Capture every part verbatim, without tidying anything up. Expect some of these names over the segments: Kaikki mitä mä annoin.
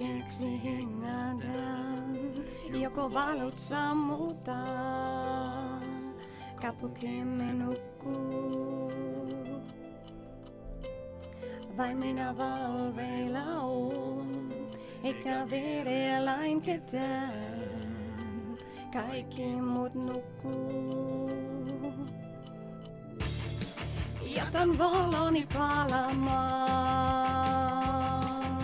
hetkeksi hengähdän, joko valot sammutaan, kaupunkimme nukkuu. Vain minä valveilla oon, eikä vede lain ketään, kaikki muut nukkuu. Jätän valoni palamaan,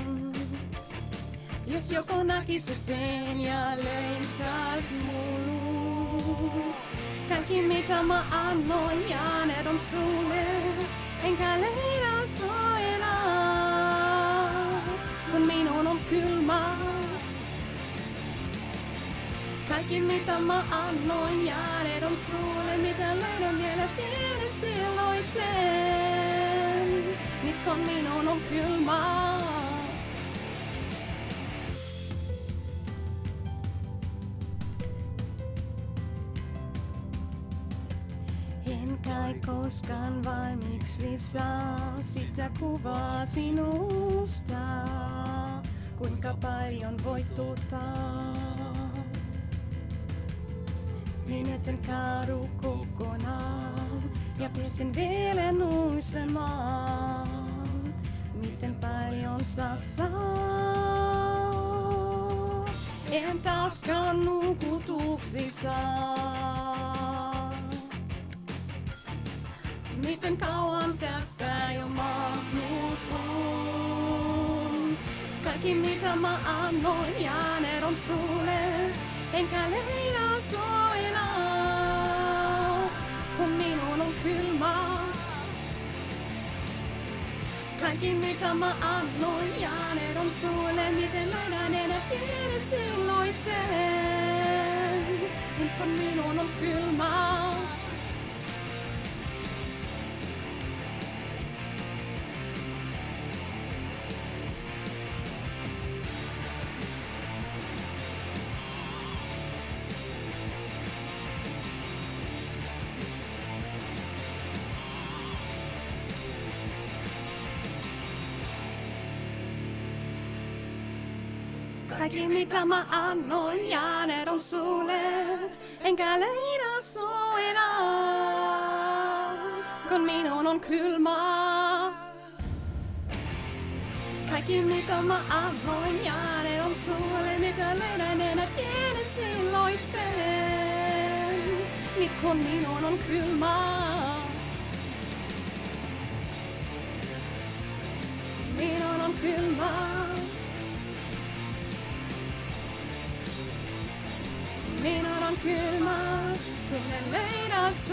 jos joku näkisi sen ja leikkaisi mulle. Kaikki mitä mä annoin ja ne on sulle, enkä leidä sua enää, kun minun on kylmä. Kaikki mitä mä annoin ja ne on sulle, mitä löydän mielestäni silloin sen, nyt kun minun on kylmä. En kai koskaan vain miksi saa sitä kuvaa sinusta, kuinka paljon voit tuottaa. Menetän kaadu kokonaan ja pistin vielä nuisemaan, miten paljon sä saa. En taaskaan nukutuksi saa. Miten kauan tässä jo mahnut on. Kaikki mitä mä annoin ja ne on sulle, enkä leidä sua enää, kun minun on kylmä. Kaikki mitä mä annoin ja ne on sulle, miten löydän enää tiedä silloin sen, nyt kun minun on kylmä. Kaikki mitä mä annoin ja ne on sulle, enkä leidä sua enää, kun minun on kylmää. Kaikki mitä mä annoin ja ne on sulle, mitä löydän enää tiedä silloin sen, nyt kun minun on kylmää. Minun on kylmää. Minun on kylmä, kun en leidä